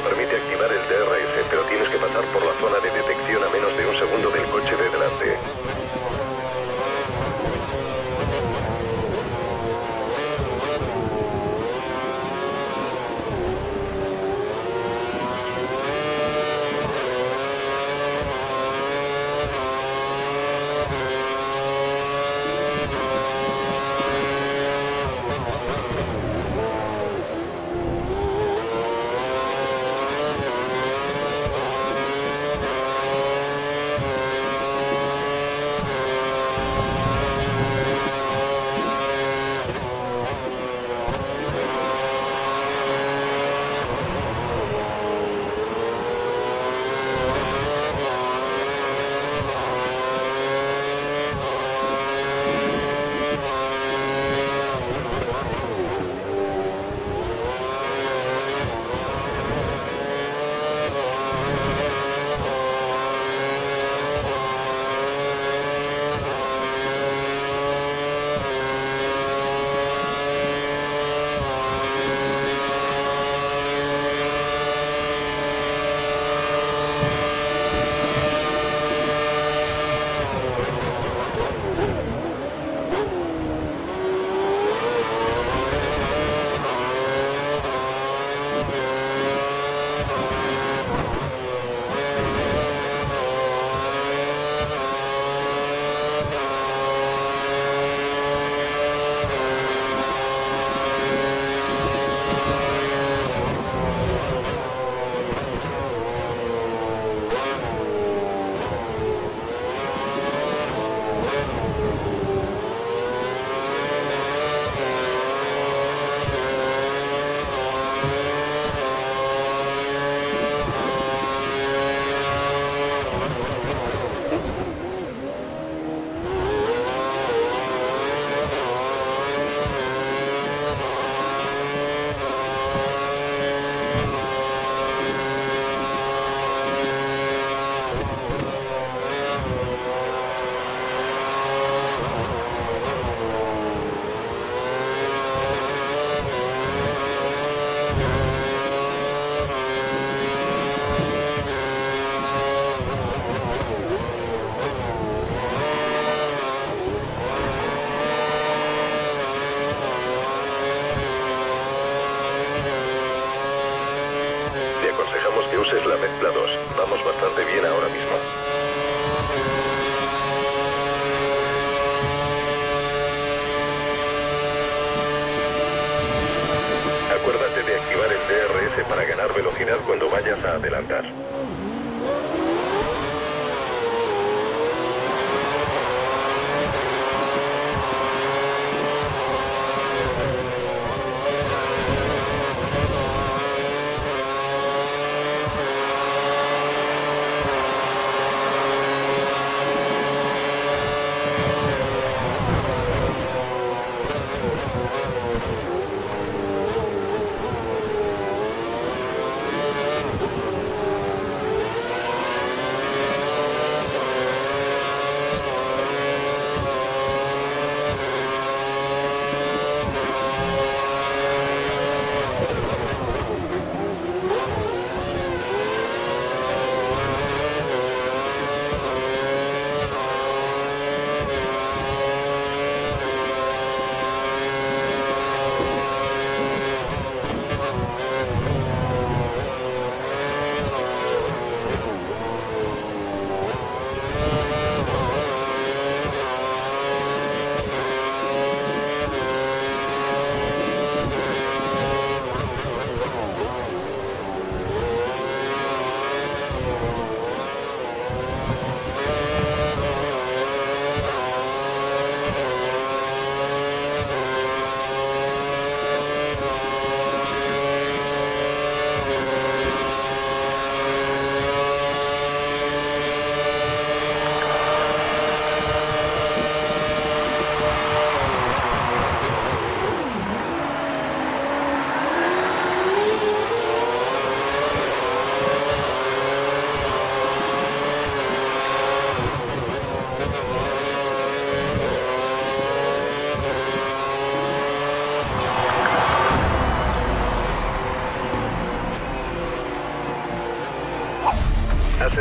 se permite activar el DRS, pero tienes que pasar por la zona de detección a menos de un segundo del coche de delante. Cuando vayas a adelantar.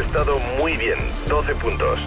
estado muy bien, 12 puntos.